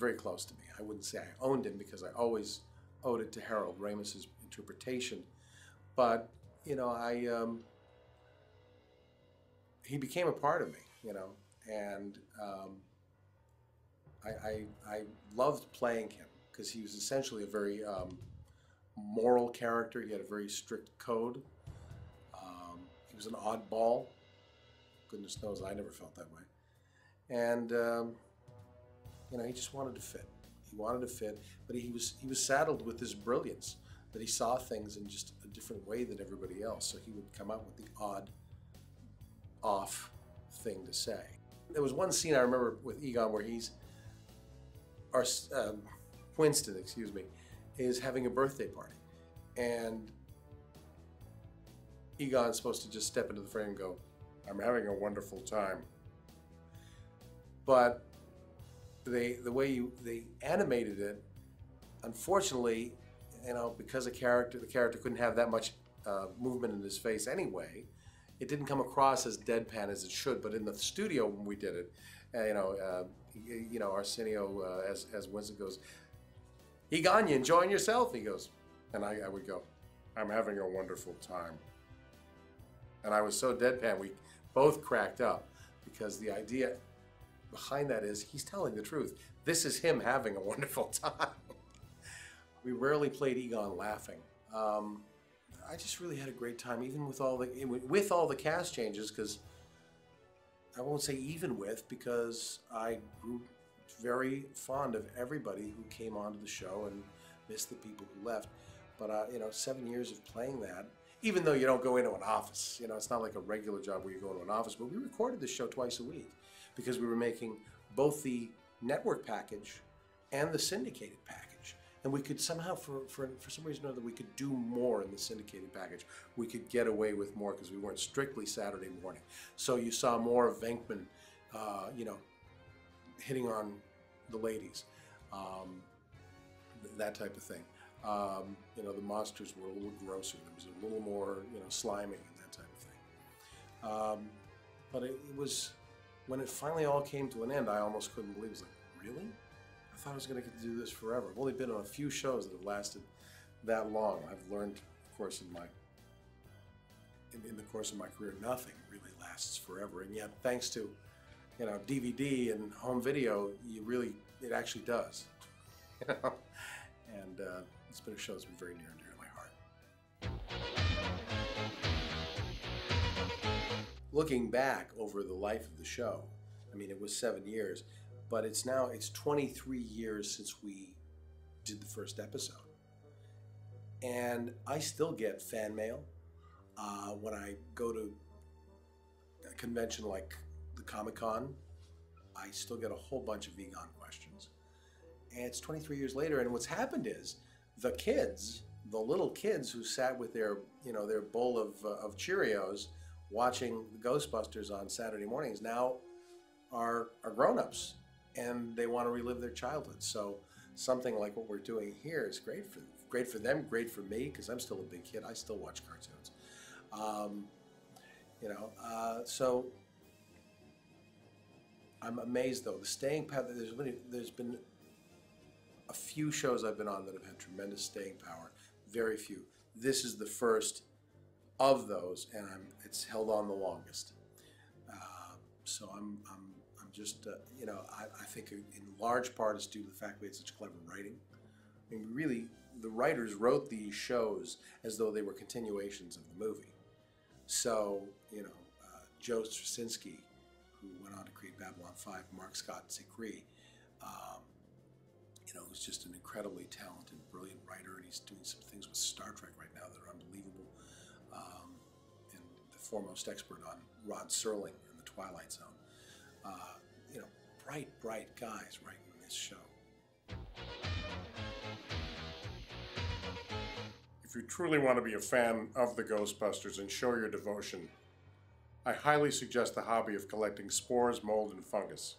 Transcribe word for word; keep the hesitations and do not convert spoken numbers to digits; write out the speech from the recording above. very close to me. I wouldn't say I owned him because I always owed it to Harold Ramis's interpretation. But, you know, I, um, he became a part of me, you know, and um, I, I, I loved playing him because he was essentially a very um, moral character. He had a very strict code. Um, he was an oddball. Goodness knows I never felt that way. And, um, you know, he just wanted to fit. He wanted to fit, but he was, he was saddled with this brilliance that he saw things in just a different way than everybody else. So he would come out with the odd, off thing to say. There was one scene I remember with Egon where he's, or uh, Winston, excuse me, is having a birthday party. And Egon's supposed to just step into the frame and go, "I'm having a wonderful time." But they, the way you, they animated it, unfortunately, you know, because a character, the character couldn't have that much uh, movement in his face anyway, it didn't come across as deadpan as it should. But in the studio when we did it, uh, you know, uh, you know, Arsenio, uh, as as Winston goes, "Egon, you enjoying yourself?" He goes, and I, I would go, "I'm having a wonderful time." And I was so deadpan, we both cracked up, because the idea behind that is he's telling the truth. This is him having a wonderful time. We rarely played Egon laughing. Um, I just really had a great time, even with all the with all the cast changes, because I won't say even with, because I grew very fond of everybody who came onto the show and missed the people who left. But uh, you know, seven years of playing that. Even though you don't go into an office, you know, it's not like a regular job where you go into an office, but we recorded this show twice a week because we were making both the network package and the syndicated package. And we could somehow, for, for, for some reason or other, we could do more in the syndicated package. We could get away with more because we weren't strictly Saturday morning. So you saw more of Venkman, uh, you know, hitting on the ladies, um, that type of thing. Um, you know, the monsters were a little grosser. There was a little more, you know, slimy and that type of thing. Um, but it, it was, when it finally all came to an end, I almost couldn't believe it. It was like, really? I thought I was going to get to do this forever. I've only been on a few shows that have lasted that long. I've learned, of course, in my, in, in the course of my career, nothing really lasts forever. And yet, thanks to, you know, D V D and home video, you really, it actually does. You know? And uh, it's been a show that's been very near and dear to my heart. Looking back over the life of the show, I mean, it was seven years, but it's now, it's twenty-three years since we did the first episode. And I still get fan mail. Uh, when I go to a convention like the Comic-Con, I still get a whole bunch of Egon questions. And it's twenty-three years later, and what's happened is the kids, the little kids who sat with their, you know, their bowl of, uh, of Cheerios watching the Ghostbusters on Saturday mornings now are, are grown-ups, and they want to relive their childhood. So something like what we're doing here is great for, great for them, great for me, because I'm still a big kid. I still watch cartoons. Um, you know, uh, so I'm amazed, though. The staying power, there's been, there's been a few shows I've been on that have had tremendous staying power, very few. This is the first of those, and I'm, it's held on the longest. Uh, so I'm, I'm, I'm just, uh, you know, I, I think in large part it's due to the fact we had such clever writing. I mean, really, the writers wrote these shows as though they were continuations of the movie. So, you know, uh, Joe Straczynski, who went on to create Babylon Five, Mark Scott, and Zikri, um, you know, he's just an incredibly talented, brilliant writer, and he's doing some things with Star Trek right now that are unbelievable. Um, and the foremost expert on Rod Serling and the Twilight Zone. Uh, you know, bright, bright guys writing this show. If you truly want to be a fan of the Ghostbusters and show your devotion, I highly suggest the hobby of collecting spores, mold, and fungus.